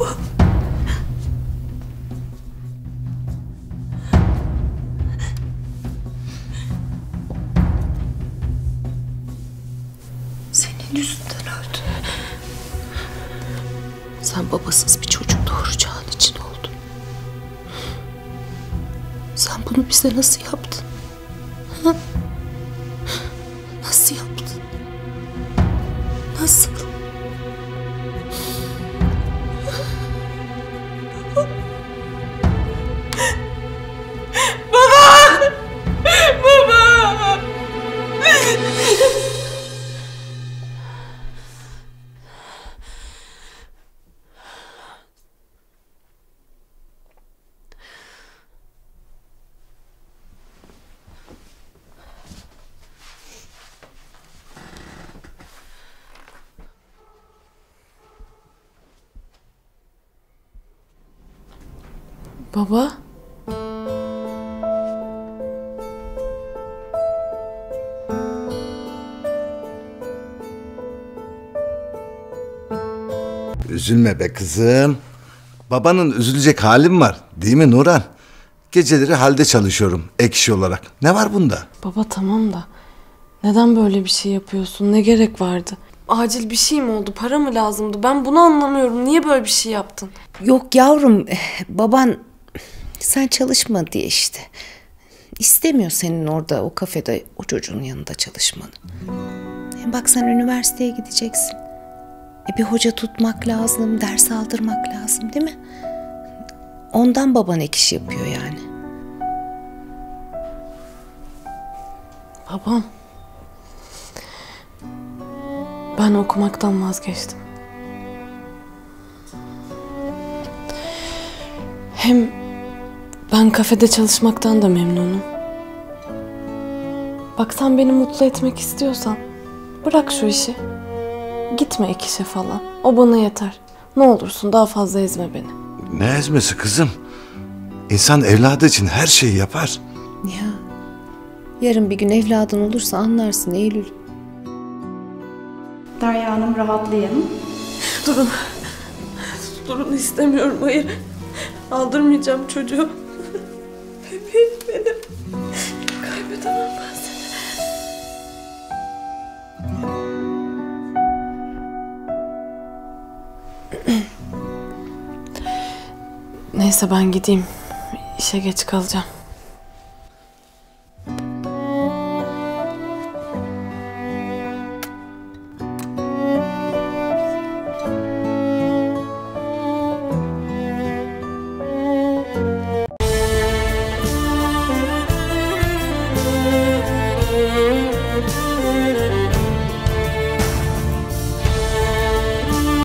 Baba. Senin yüzünden öldü. Sen babasız bir çocuk doğuracağın için oldun. Sen bunu bize nasıl yaptın? Ha? Nasıl yaptın? Nasıl? Baba? Üzülme be kızım. Babanın üzülecek halim var. Değil mi Nuran? Geceleri halde çalışıyorum. Ek iş olarak. Ne var bunda? Baba tamam da. Neden böyle bir şey yapıyorsun? Ne gerek vardı? Acil bir şey mi oldu? Para mı lazımdı? Ben bunu anlamıyorum. Niye böyle bir şey yaptın? Yok yavrum. Baban... Sen çalışma diye işte. İstemiyor senin orada o kafede o çocuğun yanında çalışmanı. Bak sen üniversiteye gideceksin. Bir hoca tutmak lazım, ders aldırmak lazım değil mi? Ondan baban ek iş yapıyor yani. Babam. Ben okumaktan vazgeçtim. Hem... Ben kafede çalışmaktan da memnunum. Bak sen beni mutlu etmek istiyorsan bırak şu işi. Gitme ek işe falan. O bana yeter. Ne olursun daha fazla ezme beni. Ne ezmesi kızım? İnsan evladı için her şeyi yapar. Ya yarın bir gün evladın olursa anlarsın Eylül. Derya Hanım rahatlayın. Durun. Durun istemiyorum hayır. Aldırmayacağım çocuğu. Bebeğim benim. Kaybedemem ben seni. Neyse ben gideyim. İşe geç kalacağım.